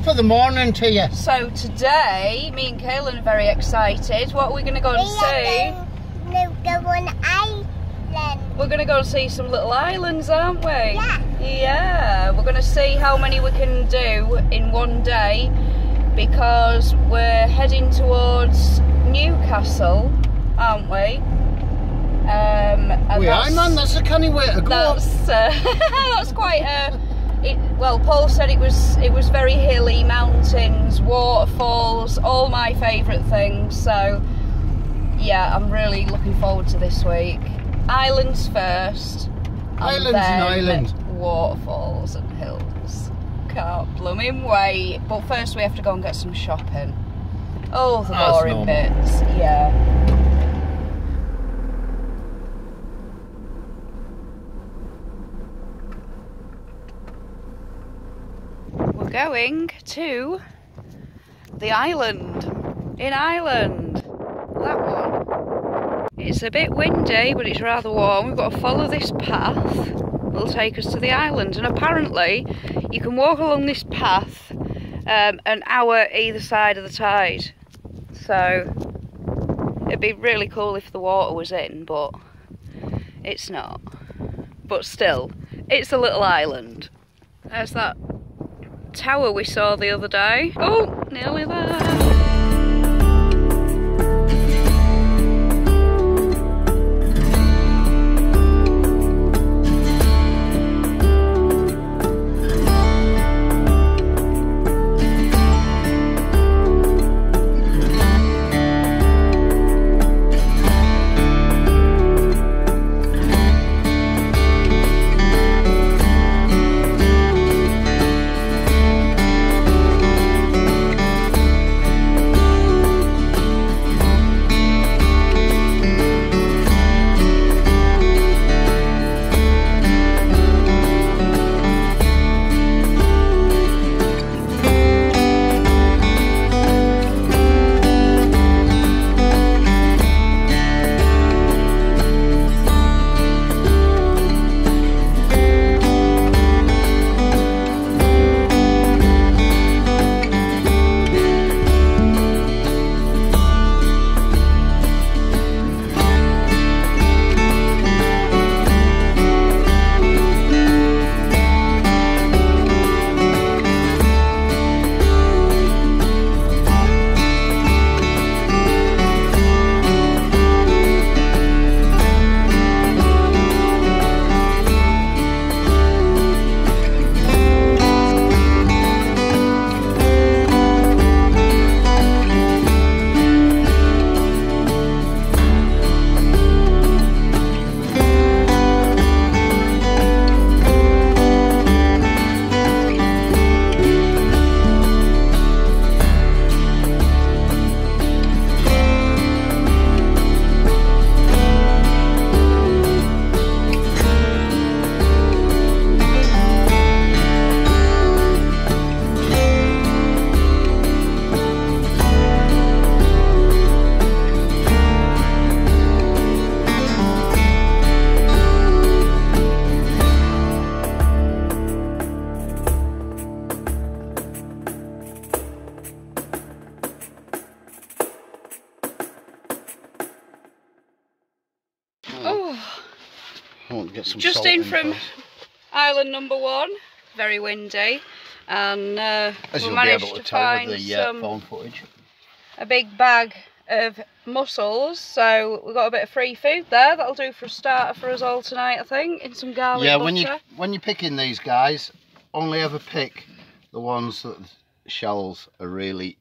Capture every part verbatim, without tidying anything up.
top of the morning to you. So today, me and Caelan are very excited. What are we going to go and we see? We're going to go on island. We're going to go and see some little islands, aren't we? Yeah. Yeah. We're going to see how many we can do in one day, because we're heading towards Newcastle, aren't we? Um, and we are, man. That's a canny way to go. That's, uh, that's quite a... It, well, Paul said it was it was very hilly, mountains, waterfalls, all my favourite things. So, yeah, I'm really looking forward to this week. Islands first, and islands then and islands. waterfalls and hills. Can't blooming wait. But first we have to go and get some shopping. Oh, the That's boring normal. bits. Yeah. Going to the island in Ireland. That one. It's a bit windy, but it's rather warm. We've got to follow this path. It'll take us to the island, and apparently you can walk along this path um, an hour either side of the tide. So it'd be really cool if the water was in, but it's not. But still, it's a little island. There's that tower we saw the other day. Oh, nearly there. Just in from first. island number one, very windy, and uh, we managed to, to find the, uh, some, phone footage. a big bag of mussels, so we got a bit of free food there. That'll do for a starter for us all tonight, I think, in some garlic Yeah, butter. when you when you're picking these guys, only ever pick the ones that the shells are really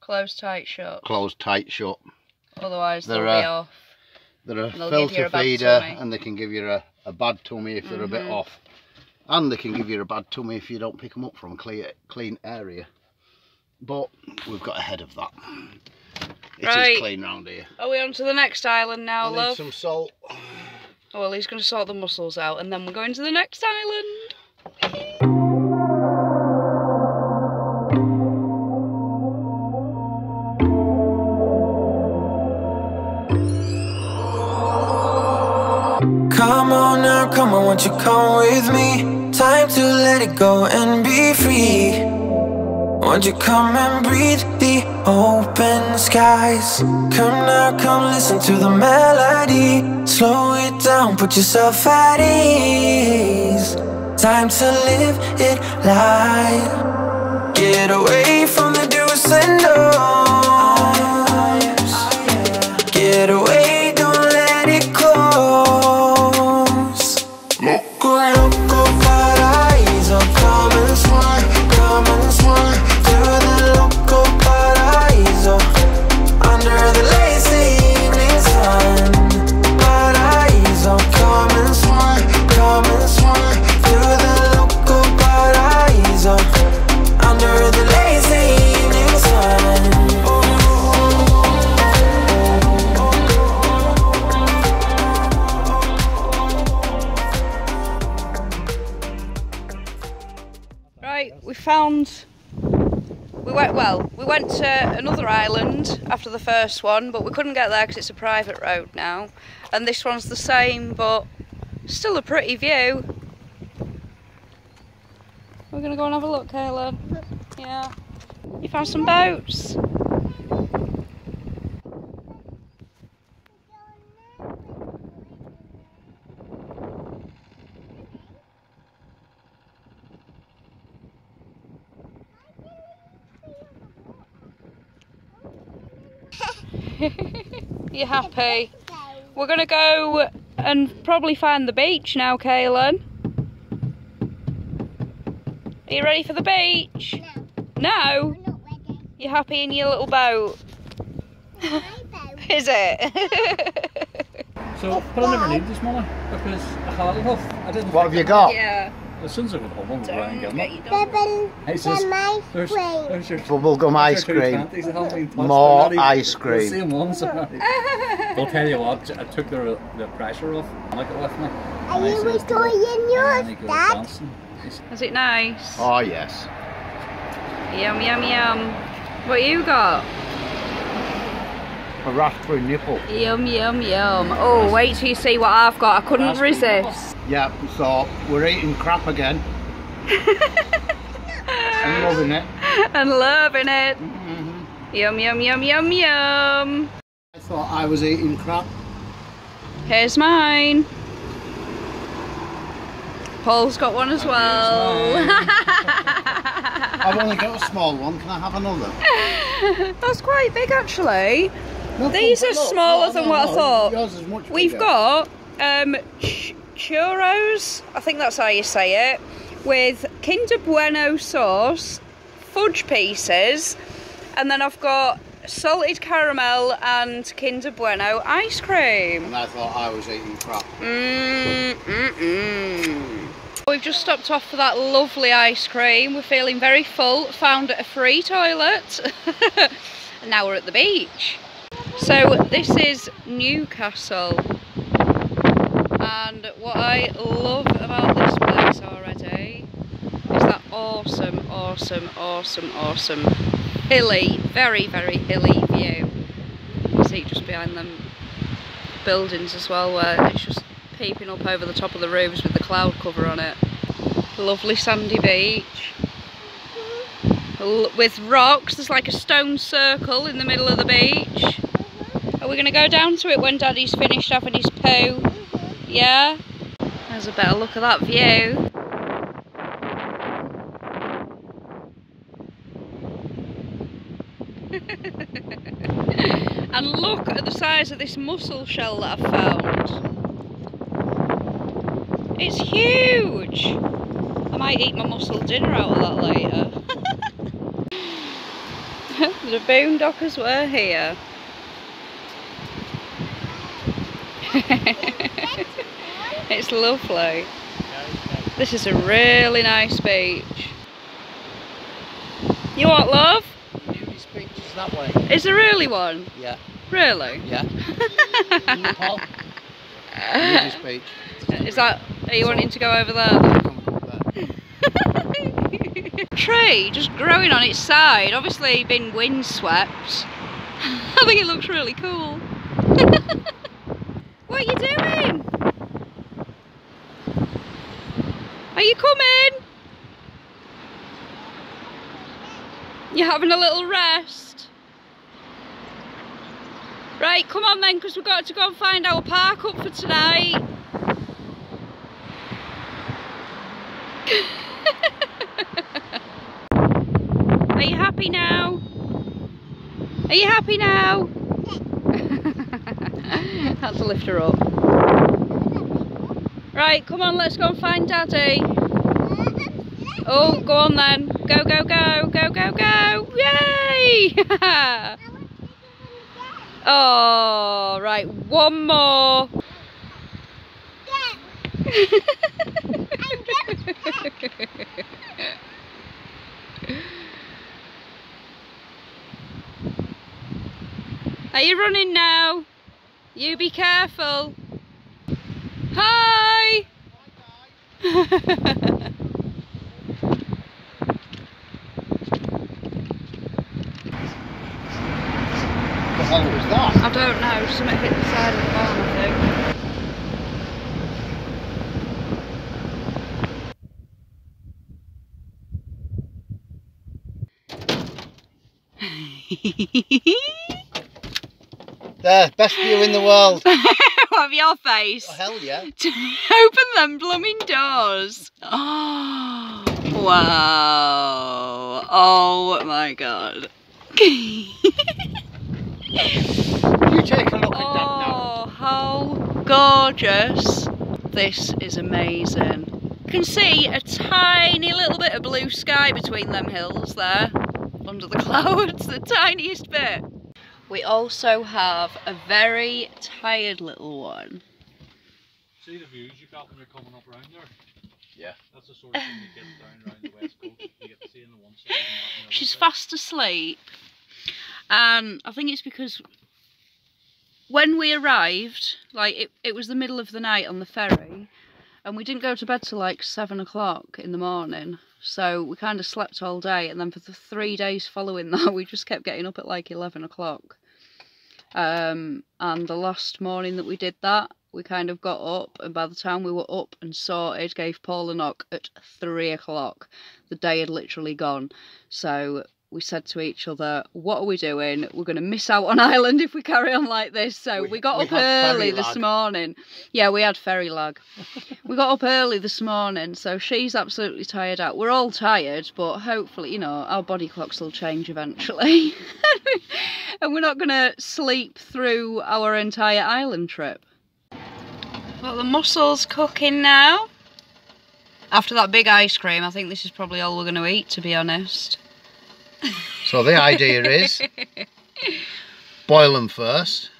close tight shut. Close tight shut. Otherwise they're, they'll be uh, off. They're a filter feeder, and they can give you a a bad tummy if they're mm-hmm. a bit off, and they can give you a bad tummy if you don't pick them up from clear clean area. But we've got ahead of that. It right. is clean round here. Are we on to the next island now, I love? Need some salt. Oh, well, he's going to sort the mussels out, and then we're going to the next island. Come on now, come on, won't you come with me? Time to let it go and be free. Won't you come and breathe the open skies? Come now, come listen to the melody. Slow it down, put yourself at ease. Time to live it light. Get away from the do's and don'ts. Get away, don't let it close. Loco, loco, paraíso. Come and swim, come and swim to the loco paraíso. Under the lazy evening sun. Paraíso, come and swim, come and swim. We found, we went, well, we went to another island after the first one, but we couldn't get there because it's a private road now. And this one's the same, but still a pretty view. We're going to go and have a look, Caelan. Yeah. You found some boats. You're happy. We're gonna go and probably find the beach now, Caelan. Are you ready for the beach? No. No? I'm not ready. You're happy in your little boat? My boat. Is it? So but I never need this money because I hardly have. I didn't. What have you got? Yeah. The sun's a good one. Hey sis, there's, there's your bubblegum ice cream. More ice cream. Same ones. I'll tell you what, I took the, the pressure off. Look at left me. Are you enjoying yours, Dad? Is it nice? Oh yes. Yum yum yum. What you got? A raspberry nipple. Yum yum yum. Oh, wait till you see what I've got. I couldn't resist. Yeah, so we're eating crap again. And loving it. And loving it. Mm-hmm. Yum, yum, yum, yum, yum. I thought I was eating crap. Here's mine. Paul's got one as and well. I've only got a small one. Can I have another? That's quite big, actually. Nothing, these are look, smaller no, than no, what no, I thought. Yours is much bigger. We've got... Um, churros, I think that's how you say it, with Kinder Bueno sauce, fudge pieces, and then I've got salted caramel and Kinder Bueno ice cream. And I thought I was eating crap. Mm, mm, mm. We've just stopped off for that lovely ice cream. We're feeling very full, found a free toilet, and now we're at the beach. So this is Newcastle. And what I love about this place already is that awesome, awesome, awesome, awesome hilly, very, very hilly view. You can see just behind them buildings as well, where it's just peeping up over the top of the roofs with the cloud cover on it. Lovely sandy beach. With rocks, there's like a stone circle in the middle of the beach. Are we going to go down to it when Daddy's finished having his poo? Yeah, there's a better look at that view. And look at the size of this mussel shell that I've found. It's huge. I might eat my mussel dinner out of that later. The Boondockers were here. It's lovely. This is a really nice beach. You what, love? Nudist beach is that way. Is there really one? Yeah. Really? Yeah. Nudist beach. Is that? Are you wanting to go over there? Tree just growing on its side. Obviously been windswept. I think it looks really cool. What are you doing? Are you coming? You're having a little rest. Right, come on then, because we've got to go and find our park up for tonight. Are you happy now? Are you happy now? Had to lift her up. Right, come on, let's go and find Daddy. Oh, go on then. Go, go, go, go, go, go. Yay! Oh, right, one more. Are you running now? You be careful. Hi! Bye-bye. What the hell was that? I don't know, something hit the side of the barn, I think. There, best view in the world. What, of your face? Oh, hell yeah. Open them blooming doors. Oh, wow. Oh my God. You take a look at that now. Oh, how gorgeous. This is amazing. You can see a tiny little bit of blue sky between them hills there, under the clouds, the tiniest bit. We also have a very tired little one. See the views you got when you're coming up around there? Yeah. That's the sort of thing you get down around the west coast. You get to see in the one side and the other. She's fast asleep. And I think it's because when we arrived, like it, it was the middle of the night on the ferry, and we didn't go to bed till like seven o'clock in the morning. So we kind of slept all day, and then for the three days following that, we just kept getting up at like eleven o'clock. Um, and the last morning that we did that, we kind of got up, and by the time we were up and sorted, gave Paul a knock at three o'clock. The day had literally gone, so. We said to each other, what are we doing? We're going to miss out on Ireland if we carry on like this. So we, we got we up early this morning. Yeah, we had ferry lag. We got up early this morning, so she's absolutely tired out. We're all tired, but hopefully, you know, our body clocks will change eventually. And we're not going to sleep through our entire island trip. Well, the mussel's cooking now. After that big ice cream, I think this is probably all we're going to eat, to be honest. So the idea is, boil them first,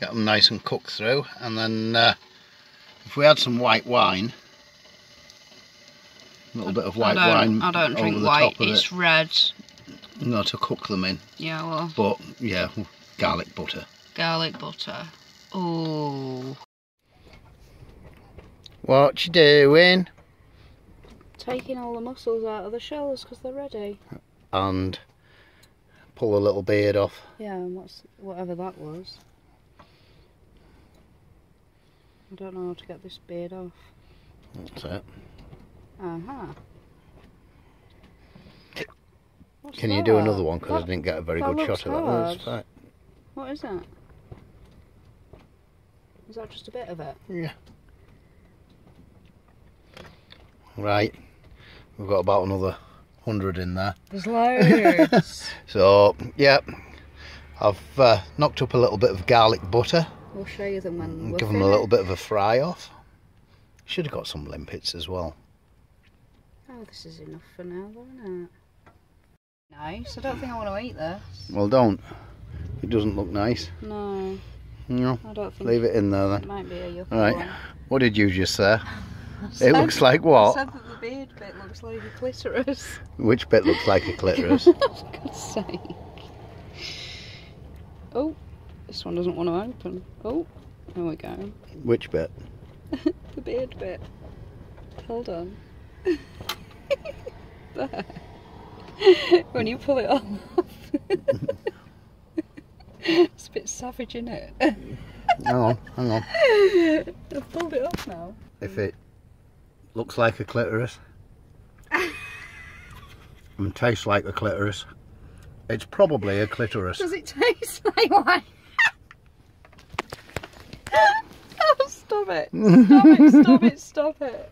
get them nice and cooked through, and then uh, if we had some white wine, a little I, bit of white I wine I don't drink white, it's it. red. No, to cook them in. Yeah, well. But, yeah, garlic butter. Garlic butter. Oh. What you doing? Taking all the mussels out of the shells because they're ready. And pull a little beard off. Yeah, and what's whatever that was. I don't know how to get this beard off. That's it. Aha. Uh-huh. Can that? you do another one? Because I didn't get a very good shot of that one. That's right. What is that? Is that just a bit of it? Yeah. Right. We've got about another hundred in there. There's loads. So yeah, I've uh, knocked up a little bit of garlic butter. We'll show you them when we're give them a little bit of a fry off. Should have got some limpets as well. Oh, this is enough for now, isn't it? Nice. I don't think I want to eat this. Well, don't. It doesn't look nice. No. No. I don't think. Leave it in there then. It might be a yucky one. All right. What did you just say? Said, it looks like what? I said that the beard bit looks like a clitoris. Which bit looks like a clitoris? For God's sake. Oh, this one doesn't want to open. Oh, there we go. Which bit? The beard bit. Hold on. There. When you pull it all off. It's a bit savage, isn't it? Hang on, hang on. I've pulled it off now. If it looks like a clitoris and tastes like a clitoris, It's probably a clitoris. Does it taste like one? Oh, stop it. Stop it, stop it, stop it.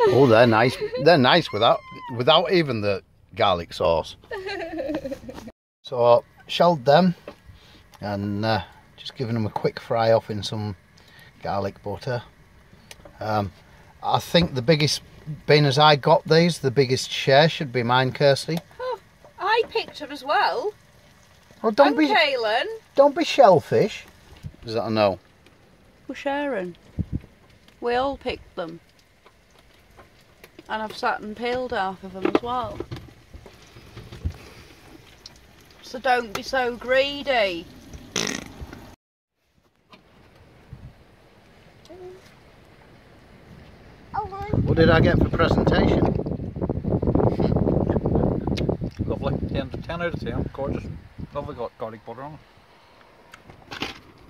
Oh, they're nice. They're nice without without even the garlic sauce. So, shelled them and uh, just giving them a quick fry off in some garlic butter. Um, I think the biggest, being as I got these, the biggest share should be mine, Kirsty. Oh, I picked them as well. Well, don't be, Caelan. Don't be shellfish. Is that a no? We're sharing. We all picked them. And I've sat and peeled half of them as well. So don't be so greedy. What did I get for presentation? Lovely. ten out of ten. Gorgeous. Lovely got garlic butter on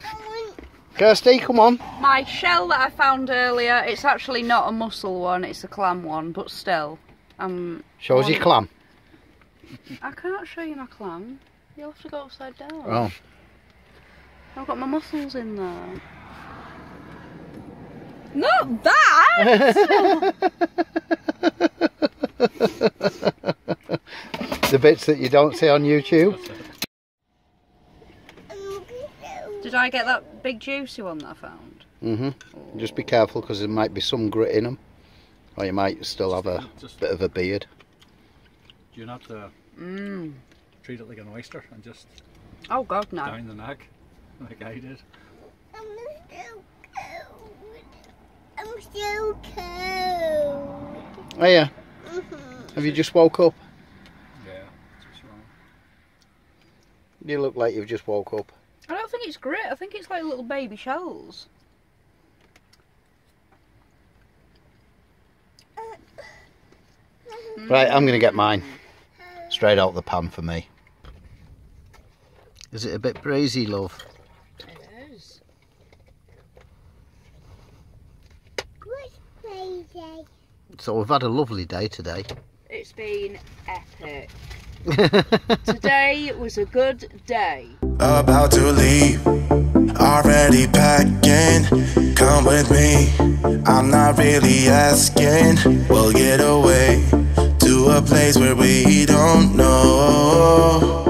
it. Kirsty, come on. My shell that I found earlier, it's actually not a mussel one, it's a clam one, but still. Um, Show us your clam. I can't show you my clam. You'll have to go upside down. Oh. I've got my mussels in there. Not that! The bits that you don't see on YouTube. Did I get that big juicy one that I found? Mm-hmm. Oh. Just be careful because there might be some grit in them. Or you might still have a just, bit of a beard. Do you not uh, mm. treat it like an oyster and just oh God, no. down the neck like I did? I'm still cold. I'm still cold. Oh yeah? Mm-hmm. Have you just woke up? Yeah, that's what's wrong. You look like you've just woke up. I don't think it's grit, I think it's like little baby shells. Right, I'm going to get mine. Straight out the pan for me. Is it a bit breezy, love? It is. What's breezy? So we've had a lovely day today. It's been epic. Today was a good day. About to leave, already packing. Come with me, I'm not really asking. We'll get away to a place where we don't know.